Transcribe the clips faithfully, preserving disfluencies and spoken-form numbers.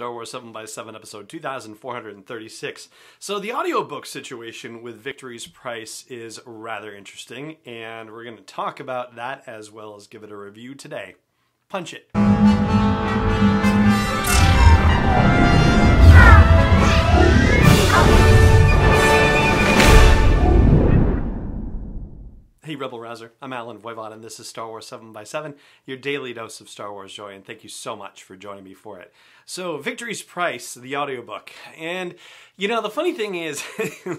Star Wars seven by seven episode two thousand four hundred thirty-six. So the audiobook situation with Victory's Price is rather interesting, and we're going to talk about that as well as give it a review today. Punch it. Hey Rebel Rouser, I'm Allen Voivod and this is Star Wars seven by seven, your daily dose of Star Wars joy, and thank you so much for joining me for it. So, Victory's Price, the audiobook. And, you know, the funny thing is,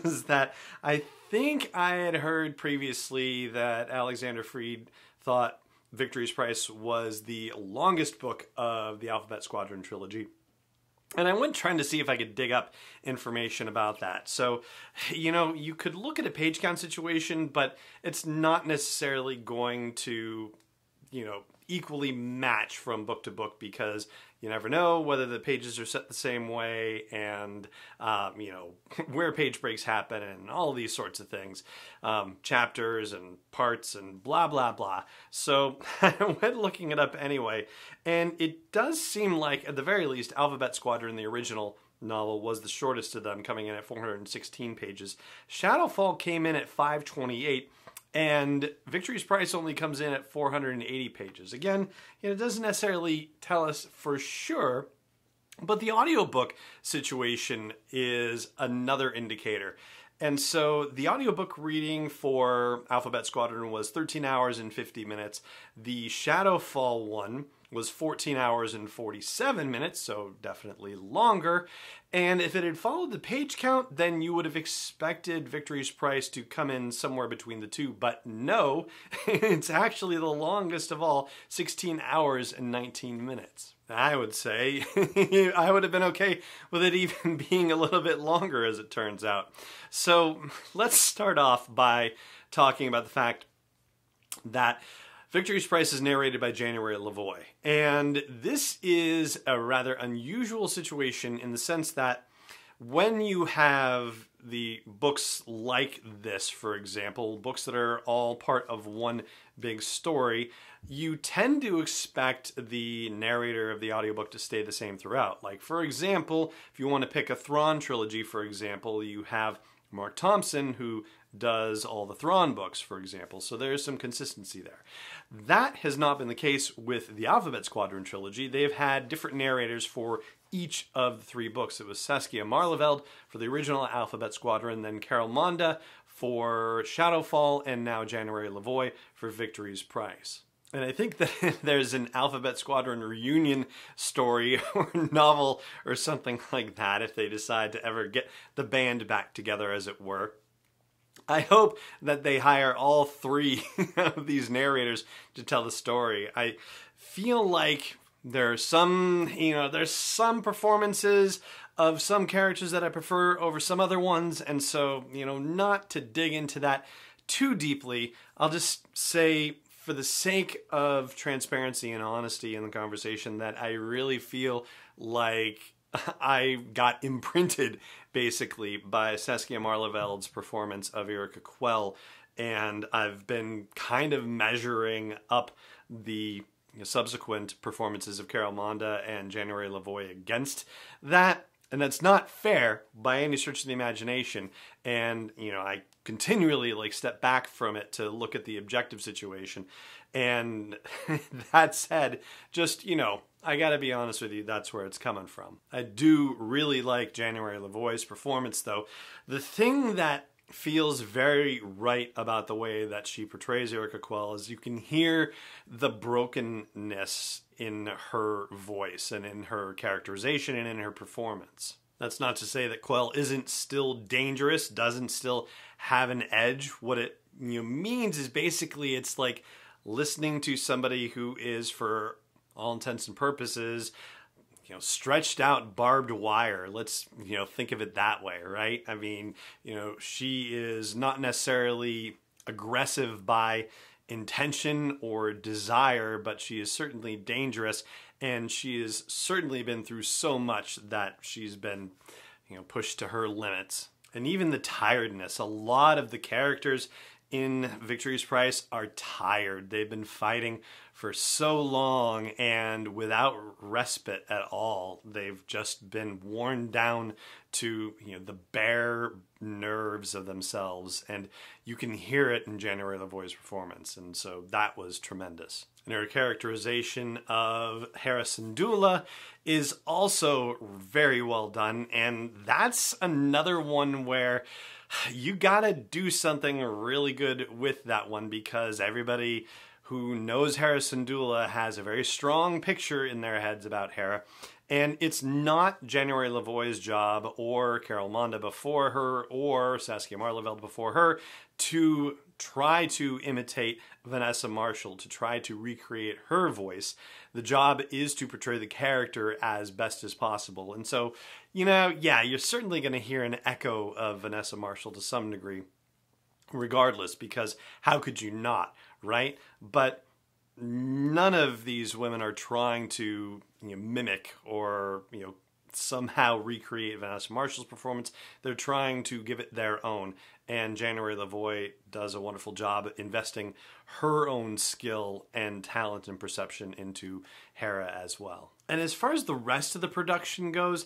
is that I think I had heard previously that Alexander Freed thought Victory's Price was the longest book of the Alphabet Squadron trilogy. And I went trying to see if I could dig up information about that. So, you know, you could look at a page count situation, but it's not necessarily going to, you know, equally match from book to book, because you never know whether the pages are set the same way and, um, you know, where page breaks happen and all these sorts of things. Um, chapters and parts and blah, blah, blah. So I went looking it up anyway, and it does seem like, at the very least, Alphabet Squadron, the original novel, was the shortest of them, coming in at four hundred sixteen pages. Shadowfall came in at five twenty-eight. And Victory's Price only comes in at four hundred eighty pages. Again, it doesn't necessarily tell us for sure, but the audiobook situation is another indicator. And so the audiobook reading for Alphabet Squadron was thirteen hours and fifty minutes. The Shadowfall one was fourteen hours and forty-seven minutes, so definitely longer. And if it had followed the page count, then you would have expected Victory's Price to come in somewhere between the two, but no, it's actually the longest of all, sixteen hours and nineteen minutes. I would say I would have been okay with it even being a little bit longer, as it turns out. So let's start off by talking about the fact that Victory's Price is narrated by January LaVoy, and this is a rather unusual situation in the sense that when you have the books like this, for example, books that are all part of one big story, you tend to expect the narrator of the audiobook to stay the same throughout. Like, for example, if you want to pick a Thrawn trilogy, for example, you have Mark Thompson, who does all the Thrawn books, for example, so there's some consistency there. That has not been the case with the Alphabet Squadron trilogy. They've had different narrators for each of the three books. It was Saskia Marleveld for the original Alphabet Squadron, then Carol Monda for Shadowfall, and now January LaVoy for Victory's Price. And I think that there's an Alphabet Squadron reunion story or novel or something like that if they decide to ever get the band back together, as it were. I hope that they hire all three of these narrators to tell the story. I feel like there are some, you know, there's some performances of some characters that I prefer over some other ones, and so, you know, not to dig into that too deeply, I'll just say, for the sake of transparency and honesty in the conversation, that I really feel like I got imprinted, basically, by Saskia Marleveld's performance of Erica Quell, and I've been kind of measuring up the you know, subsequent performances of Carol Monda and January LaVoy against that. And that's not fair by any stretch of the imagination. And, you know, I continually, like, step back from it to look at the objective situation. And that said, just, you know, I gotta be honest with you, that's where it's coming from. I do really like January LaVoy's performance, though. The thing that feels very right about the way that she portrays Erica Quell is you can hear the brokenness in her voice and in her characterization and in her performance. That's not to say that Quell isn't still dangerous, doesn't still have an edge. What it you know, means is basically it's like listening to somebody who is, for all intents and purposes, you know, stretched out barbed wire. Let's, you know, think of it that way, right? I mean, you know, she is not necessarily aggressive by intention or desire, but she is certainly dangerous, and she has certainly been through so much that she's been, you know, pushed to her limits. And even the tiredness, a lot of the characters in Victory's Price are tired. They've been fighting for so long and without respite at all. They've just been worn down to, you know, the bare nerves of themselves, and you can hear it in January LaVoy's performance, and so that was tremendous. And her characterization of Hera Syndulla is also very well done, and that's another one where you gotta do something really good with that one, because everybody who knows Hera Syndulla has a very strong picture in their heads about Hera. And it's not January LaVoy's job, or Carol Monda before her, or Saskia Marleveld before her, to try to imitate Vanessa Marshall, to try to recreate her voice. The job is to portray the character as best as possible. And so, you know, yeah, you're certainly going to hear an echo of Vanessa Marshall to some degree, regardless, because how could you not, right? But none of these women are trying to, you know, mimic or, you know, somehow recreate Vanessa Marshall's performance. They're trying to give it their own. And January LaVoy does a wonderful job investing her own skill and talent and perception into Hera as well. And as far as the rest of the production goes,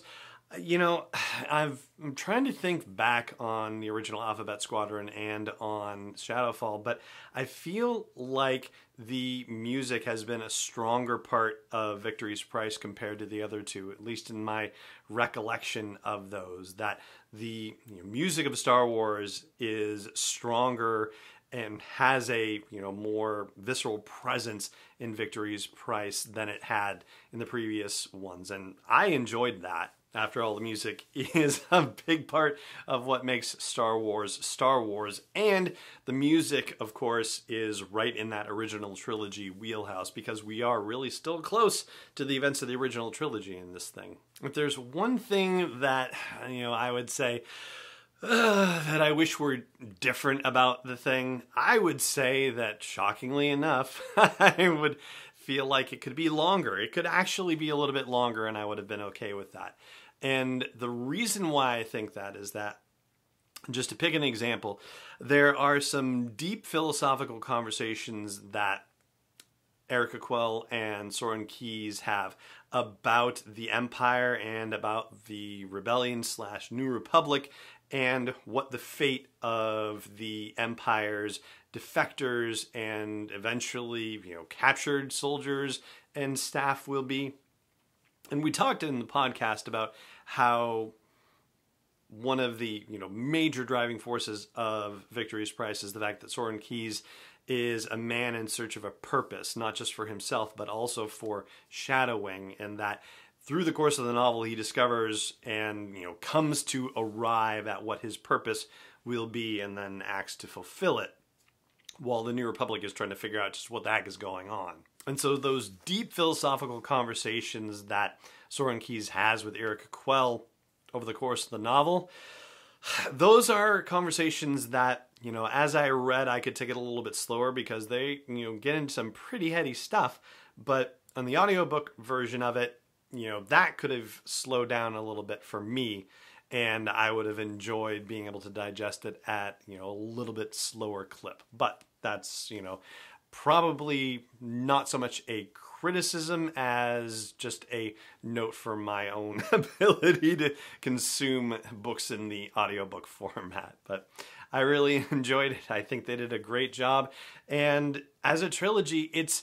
you know, I've, I'm trying to think back on the original Alphabet Squadron and on Shadowfall, but I feel like the music has been a stronger part of Victory's Price compared to the other two, at least in my recollection of those, that the you know, music of Star Wars is stronger and has a, you know, more visceral presence in Victory's Price than it had in the previous ones, and I enjoyed that. After all, the music is a big part of what makes Star Wars Star Wars, and the music, of course, is right in that original trilogy wheelhouse, because we are really still close to the events of the original trilogy in this thing. If there's one thing that, you know, I would say uh, that I wish were different about the thing, I would say that, shockingly enough, I would feel like it could be longer. It could actually be a little bit longer, and I would have been okay with that. And the reason why I think that is that, just to pick an example, there are some deep philosophical conversations that Erica Quell and Soren Keys have about the Empire and about the Rebellion slash New Republic and what the fate of the Empire's defectors and eventually, you know, captured soldiers and staff will be. And we talked in the podcast about how one of the, you know, major driving forces of Victory's Price is the fact that Soren Keys is a man in search of a purpose, not just for himself, but also for shadowing, and that through the course of the novel he discovers and, you know, comes to arrive at what his purpose will be and then acts to fulfill it, while the New Republic is trying to figure out just what the heck is going on. And so those deep philosophical conversations that Soren Keys has with Erica Quell over the course of the novel, those are conversations that, you know, as I read, I could take it a little bit slower because they, you know, get into some pretty heady stuff. But on the audiobook version of it, you know, that could have slowed down a little bit for me, and I would have enjoyed being able to digest it at, you know, a little bit slower clip. But that's, you know, probably not so much a criticism as just a note for my own ability to consume books in the audiobook format. But I really enjoyed it. I think they did a great job. And as a trilogy, it's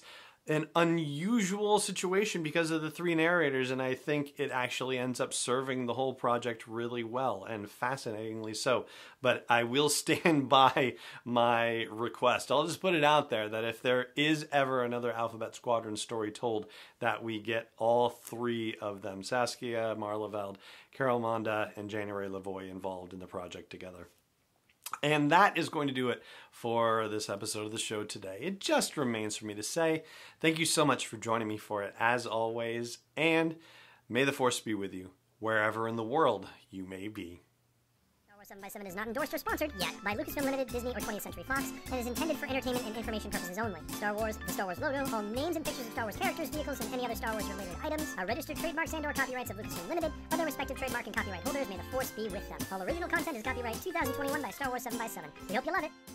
an unusual situation because of the three narrators, and I think it actually ends up serving the whole project really well, and fascinatingly so. But I will stand by my request. I'll just put it out there that if there is ever another Alphabet Squadron story told, that we get all three of them, Saskia Marleveld, Carol Monda, and January LaVoy, involved in the project together. And that is going to do it for this episode of the show today. It just remains for me to say thank you so much for joining me for it, as always, and may the Force be with you wherever in the world you may be. Star Wars seven by seven is not endorsed or sponsored yet by Lucasfilm Limited, Disney, or twentieth Century Fox, and is intended for entertainment and information purposes only. Star Wars, the Star Wars logo, all names and pictures of Star Wars characters, vehicles, and any other Star Wars related items are registered trademarks and or copyrights of Lucasfilm Limited or their respective trademark and copyright holders. May the Force be with them. All original content is copyright two thousand twenty-one by Star Wars seven by seven. We hope you love it.